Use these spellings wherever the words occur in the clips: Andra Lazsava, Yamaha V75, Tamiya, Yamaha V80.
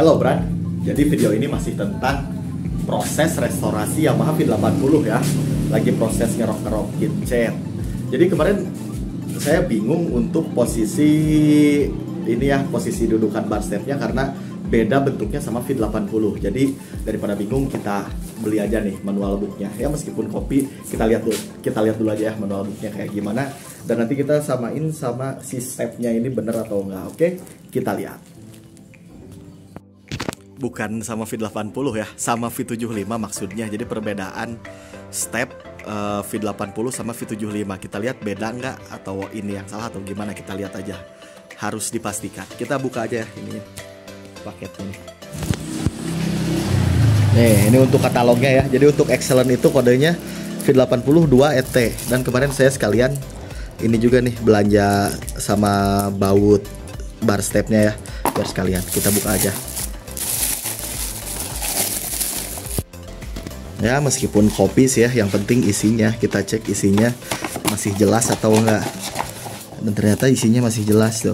Hello Bran, jadi video ini masih tentang proses restorasi Yamaha V80 ya. Lagi proses ngerok-ngerokin cat. Jadi kemarin saya bingung untuk posisi ini ya, posisi dudukan bar stepnya karena beda bentuknya sama V80. Jadi daripada bingung kita beli aja nih manual booknya ya, meskipun kopi. Kita lihat dulu aja ya manual booknya kayak gimana, dan nanti kita samain sama si stepnya ini bener atau enggak. Oke, kita lihat. Bukan sama V80 ya, sama V75 maksudnya. Jadi perbedaan step V80 sama V75. Kita lihat beda nggak, atau ini yang salah atau gimana, kita lihat aja. Harus dipastikan. Kita buka aja ya ini paketnya. Nih, ini untuk katalognya ya. Jadi untuk excellent itu kodenya V80 2ET. Dan kemarin saya sekalian ini juga nih belanja sama baut bar stepnya ya. Biar sekalian kita buka aja. Ya, meskipun kopi sih ya, yang penting isinya. Kita cek isinya masih jelas atau enggak. Dan ternyata isinya masih jelas tuh.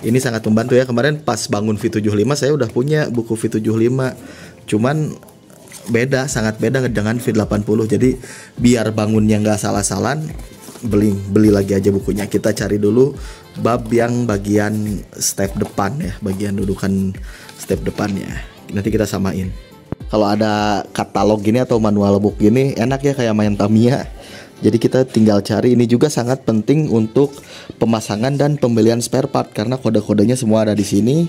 Ini sangat membantu ya. Kemarin pas bangun V75 saya udah punya buku V75. Cuman beda, sangat beda dengan V80. Jadi biar bangunnya nggak salah-salan, beli lagi aja bukunya. Kita cari dulu bab yang bagian step depan ya, bagian dudukan step depannya. Nanti kita samain. Kalau ada katalog gini atau manual book gini enak ya, kayak main Tamiya. Jadi kita tinggal cari. Ini juga sangat penting untuk pemasangan dan pembelian spare part karena kode-kodenya semua ada di sini,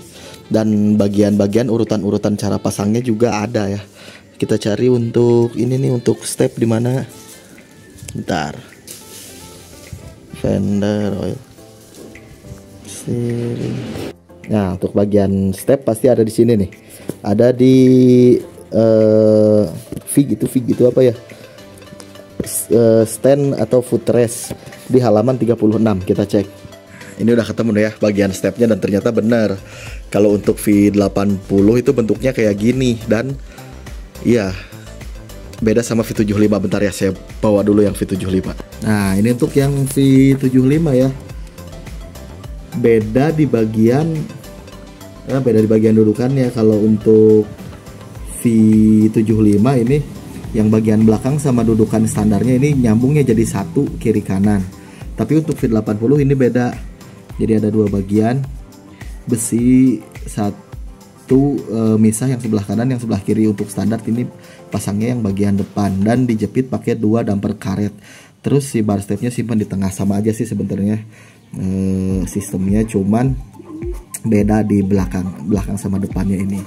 dan bagian-bagian urutan-urutan cara pasangnya juga ada ya. Kita cari untuk ini nih, untuk step di mana? Bentar. Fender oil. Nah, untuk bagian step pasti ada di sini nih. Ada di V gitu apa ya, stand atau footrest di halaman 36. Kita cek. Ini udah ketemu ya bagian stepnya, dan ternyata benar. Kalau untuk V80 itu bentuknya kayak gini, dan ya beda sama V75. Bentar ya, saya bawa dulu yang V75. Nah, ini untuk yang V75 ya. Beda di bagian dudukannya. Kalau untuk V75 ini yang bagian belakang sama dudukan standarnya ini nyambungnya jadi satu kiri kanan. Tapi untuk V80 ini beda. Jadi ada dua bagian besi, satu misah yang sebelah kanan, yang sebelah kiri. Untuk standar ini pasangnya yang bagian depan dan dijepit pakai dua damper karet. Terus si bar stepnya simpan di tengah, sama aja sih sebenarnya sistemnya, cuman beda di belakang sama depannya ini.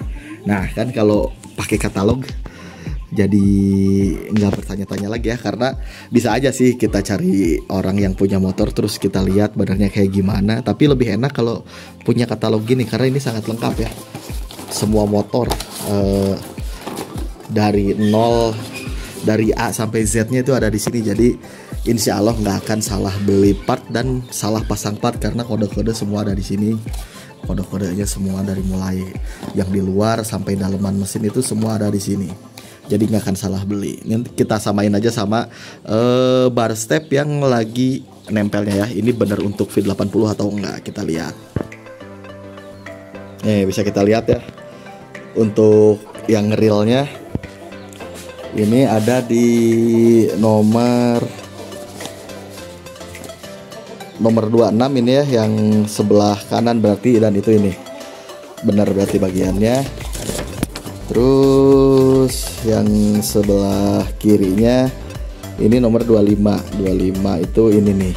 Nah kan kalau pakai katalog jadi nggak bertanya-tanya lagi ya, karena bisa aja sih kita cari orang yang punya motor terus kita lihat badannya kayak gimana. Tapi lebih enak kalau punya katalog gini karena ini sangat lengkap ya, semua motor dari nol, dari A sampai Z nya itu ada di sini. Jadi insya Allah nggak akan salah beli part dan salah pasang part karena kode-kode semua ada di sini. Kode-kodenya semua, dari mulai yang di luar sampai daleman mesin itu semua ada di sini. Jadi nggak akan salah beli. Nanti kita samain aja sama bar step yang lagi nempelnya ya. Ini bener untuk V80 atau enggak, kita lihat. Bisa kita lihat ya. Untuk yang reelnya ini ada di nomor 26 ini ya, yang sebelah kanan berarti, dan itu ini benar berarti bagiannya. Terus yang sebelah kirinya ini nomor 25 itu ini nih.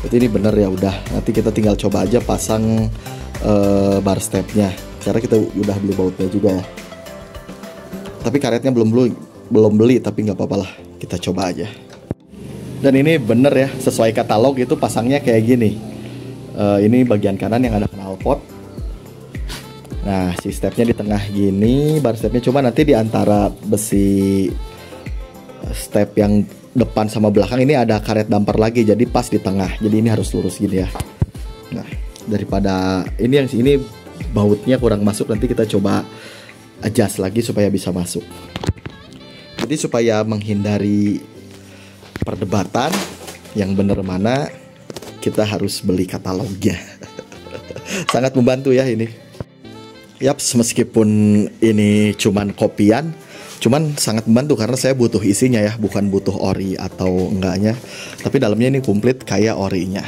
Berarti ini benar ya udah. Nanti kita tinggal coba aja pasang bar stepnya karena kita udah beli bautnya juga ya. Tapi karetnya belum beli, tapi nggak apa-apa lah, kita coba aja. Dan ini bener ya, sesuai katalog itu pasangnya kayak gini. Ini bagian kanan yang ada knalpot. Nah, si stepnya di tengah gini, bar stepnya. Cuma nanti di antara besi step yang depan sama belakang ini ada karet damper lagi, jadi pas di tengah. Jadi ini harus lurus gini ya. Nah, daripada ini yang sini bautnya kurang masuk, nanti kita coba adjust lagi supaya bisa masuk. Jadi supaya menghindari perdebatan yang bener mana, kita harus beli katalognya. Sangat membantu ya ini. Yaps, meskipun ini cuman kopian, cuman sangat membantu karena saya butuh isinya ya, bukan butuh ori atau enggaknya. Tapi dalamnya ini komplit kayak orinya.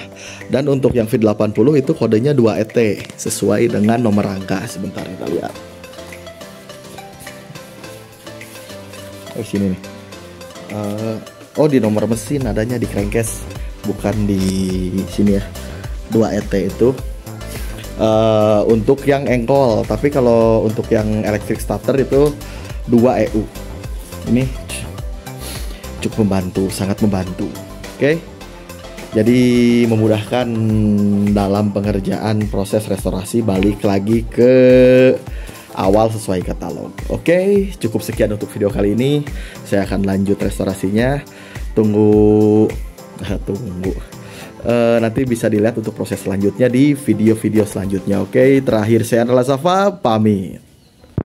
Dan untuk yang V80 itu kodenya 2ET sesuai dengan nomor rangka. Sebentar kita lihat. Oh sini nih. Oh di nomor mesin adanya di crankcase, bukan di sini ya. 2ET itu. Untuk yang engkol, tapi kalau untuk yang electric starter itu 2 EU. Ini cukup membantu, sangat membantu. Oke. Jadi memudahkan dalam pengerjaan proses restorasi, balik lagi ke awal sesuai katalog. Oke, cukup sekian untuk video kali ini. Saya akan lanjut restorasinya. Nanti bisa dilihat untuk proses selanjutnya di video-video selanjutnya. Oke, terakhir saya Andra Lazsava, pamit.